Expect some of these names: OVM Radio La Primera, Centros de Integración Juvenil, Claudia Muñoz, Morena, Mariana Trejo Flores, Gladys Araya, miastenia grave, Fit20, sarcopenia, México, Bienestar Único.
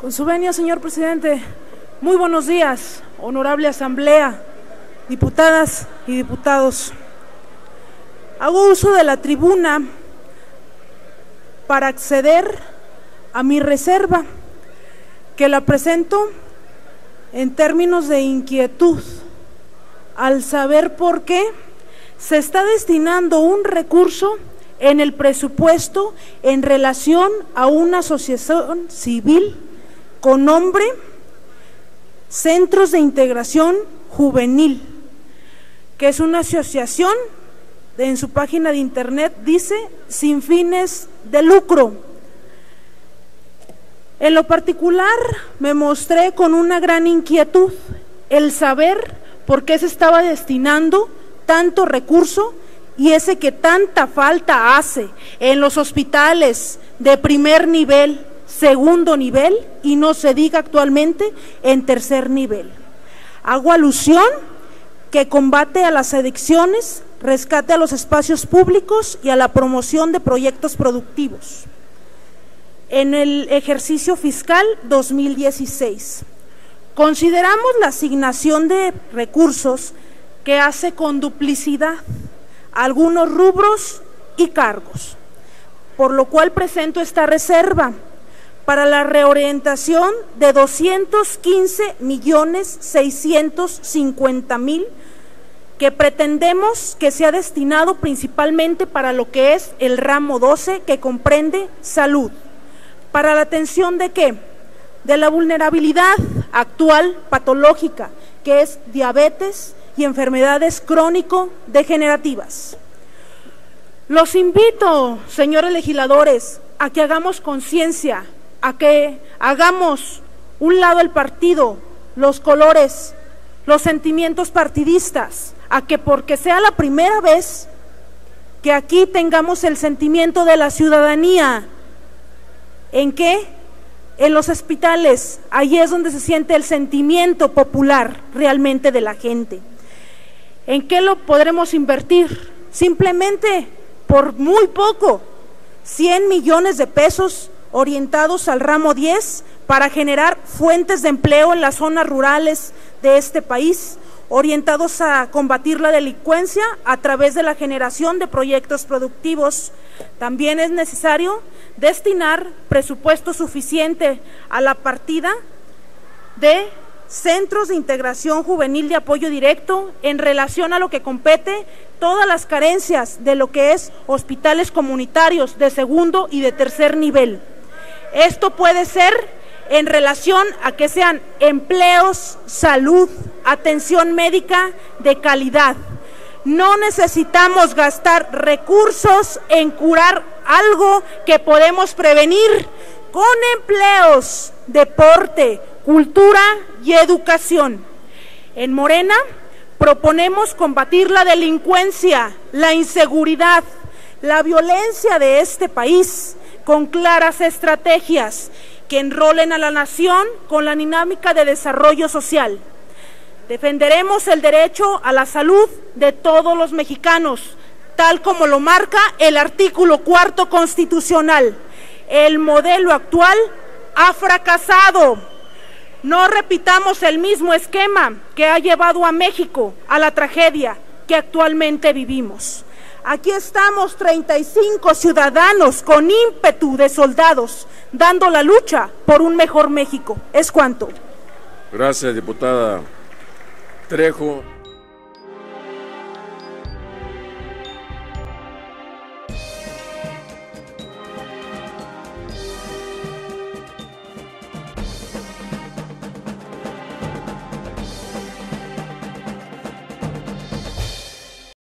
Con su venia, señor presidente, muy buenos días, honorable asamblea, diputadas y diputados. Hago uso de la tribuna para acceder a mi reserva, que la presento en términos de inquietud, al saber por qué se está destinando un recurso en el presupuesto en relación a una asociación civil con nombre Centros de Integración Juvenil, que es una asociación, en su página de internet dice, sin fines de lucro. En lo particular me mostré con una gran inquietud el saber por qué se estaba destinando tanto recurso y ese que tanta falta hace en los hospitales de primer nivel, segundo nivel y no se diga actualmente en tercer nivel. Hago alusión que combate a las adicciones, rescate a los espacios públicos y a la promoción de proyectos productivos. En el ejercicio fiscal 2016, consideramos la asignación de recursos que hace con duplicidad algunos rubros y cargos, por lo cual presento esta reserva para la reorientación de 215.650.000 que pretendemos que sea destinado principalmente para lo que es el ramo 12, que comprende salud. ¿Para la atención de qué? De la vulnerabilidad actual patológica, que es diabetes y enfermedades crónico-degenerativas. Los invito, señores legisladores, a que hagamos conciencia, a que hagamos un lado el partido, los colores, los sentimientos partidistas, a que porque sea la primera vez que aquí tengamos el sentimiento de la ciudadanía. ¿En qué? En los hospitales, ahí es donde se siente el sentimiento popular realmente de la gente. ¿En qué lo podremos invertir? Simplemente por muy poco, 100 millones de pesos orientados al ramo 10 para generar fuentes de empleo en las zonas rurales de este país, orientados a combatir la delincuencia a través de la generación de proyectos productivos. También es necesario destinar presupuesto suficiente a la partida de Centros de Integración Juvenil de Apoyo Directo en relación a lo que compete todas las carencias de lo que es hospitales comunitarios de segundo y de tercer nivel. Esto puede ser en relación a que sean empleos, salud, atención médica de calidad. No necesitamos gastar recursos en curar algo que podemos prevenir con empleos, deporte, cultura y educación. En Morena proponemos combatir la delincuencia, la inseguridad, la violencia de este país con claras estrategias que enrolen a la nación con la dinámica de desarrollo social. Defenderemos el derecho a la salud de todos los mexicanos, tal como lo marca el artículo 4 constitucional. El modelo actual ha fracasado. No repitamos el mismo esquema que ha llevado a México a la tragedia que actualmente vivimos. Aquí estamos 35 ciudadanos con ímpetu de soldados, dando la lucha por un mejor México. Es cuanto. Gracias, diputada Trejo.